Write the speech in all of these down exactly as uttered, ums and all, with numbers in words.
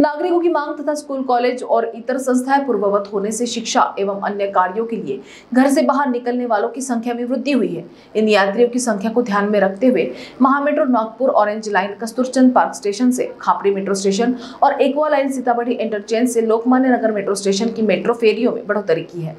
नागरिकों की मांग तथा स्कूल कॉलेज और इतर संस्थाएं पूर्ववत होने से शिक्षा एवं अन्य कार्यों के लिए घर से बाहर निकलने वालों की संख्या में वृद्धि हुई है। इन यात्रियों की संख्या को ध्यान में रखते हुए Mahametro Nagpur orange line Kasturchand park station से खापड़ी मेट्रो स्टेशन और एक्वा लाइन सीताबर्डी इंटरचेंज से लोकमान्य नगर मेट्रो स्टेशन की मेट्रो फेरियों में बढ़ोतरी की है।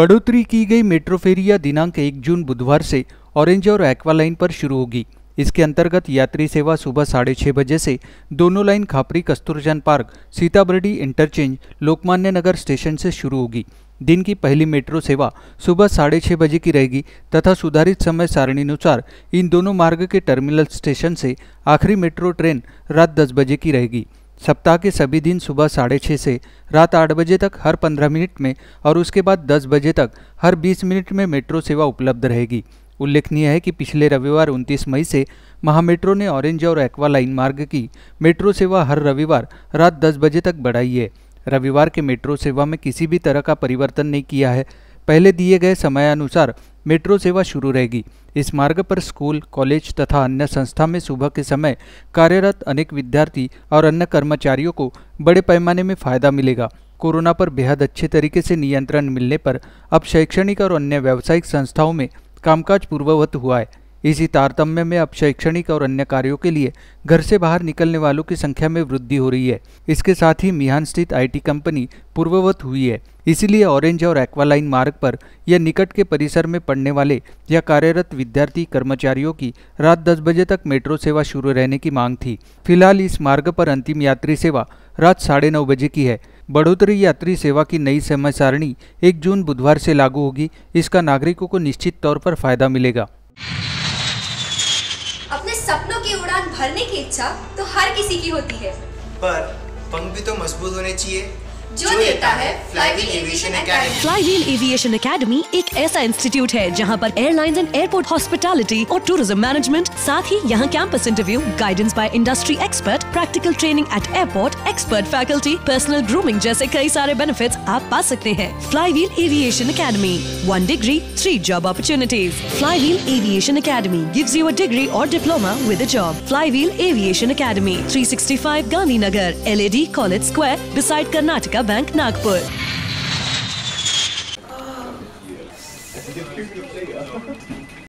बढ़ोतरी की गई मेट्रो फेरिया दिनांक एक जून बुधवार से ऑरेंज और एक्वा लाइन पर शुरू होगी। इसके अंतर्गत यात्री सेवा सुबह साढ़े छः बजे से दोनों line Khapri Kasturchand park Sitabuldi interchange Lokmanya Nagar station से शुरू होगी। दिन की पहली मेट्रो सेवा सुबह साढ़े छः बजे की रहेगी तथा सुधारित समय सारणीनुसार इन दोनों मार्ग के टर्मिनल स्टेशन से आखिरी मेट्रो ट्रेन रात दस बजे की रहेगी। सप्ताह के सभी दिन सुबह साढ़े छः से रात आठ बजे तक हर पंद्रह मिनट में और उसके बाद दस बजे तक हर बीस मिनट में मेट्रो सेवा उपलब्ध रहेगी। उल्लेखनीय है कि पिछले रविवार उनतीस मई से महामेट्रो ने ऑरेंज और एक्वा लाइन मार्ग की मेट्रो सेवा हर रविवार रात दस बजे तक बढ़ाई है। रविवार के मेट्रो सेवा में किसी भी तरह का परिवर्तन नहीं किया है। पहले दिए गए समयानुसार मेट्रो सेवा शुरू रहेगी। इस मार्ग पर स्कूल कॉलेज तथा अन्य संस्था में सुबह के समय कार्यरत अनेक विद्यार्थी और अन्य कर्मचारियों को बड़े पैमाने में फायदा मिलेगा। कोरोना पर बेहद अच्छे तरीके से नियंत्रण मिलने पर अब शैक्षणिक और अन्य व्यावसायिक संस्थाओं में कामकाज पूर्ववत हुआ है। इसी तारतम्य में अब शैक्षणिक और अन्य कार्यों के लिए घर से बाहर निकलने वालों की संख्या में वृद्धि हो रही है। इसके साथ ही मिहान स्थित आईटी कंपनी पूर्ववत हुई है, इसीलिए ऑरेंज और एक्वा लाइन मार्ग पर या निकट के परिसर में पढ़ने वाले या कार्यरत विद्यार्थी कर्मचारियों की रात दस बजे तक मेट्रो सेवा शुरू रहने की मांग थी। फिलहाल इस मार्ग पर अंतिम यात्री सेवा रात साढ़े नौ बजे की है। बढ़ोतरी यात्री सेवा की नई समय सारणी एक जून बुधवार से लागू होगी। इसका नागरिकों को निश्चित तौर पर फायदा मिलेगा। अपने सपनों की उड़ान भरने की इच्छा तो हर किसी की होती है, पर पंख भी तो मजबूत होने चाहिए जो देता है fly wheel aviation academy. Fly wheel aviation academy एक ऐसा इंस्टीट्यूट है जहां पर एयरलाइंस एंड एयरपोर्ट हॉस्पिटैलिटी और टूरिज्म मैनेजमेंट, साथ ही यहां campus interview, guidance by industry expert, practical training at airport, expert faculty, personal grooming जैसे कई सारे बेनिफिट्स आप पा सकते हैं। Fly wheel aviation academy, one degree three job opportunities. Fly wheel aviation academy gives you a degree और diploma with a job. Fly wheel aviation academy three sixty five Gandhi Nagar L A D college square beside Karnataka bank Nagpur.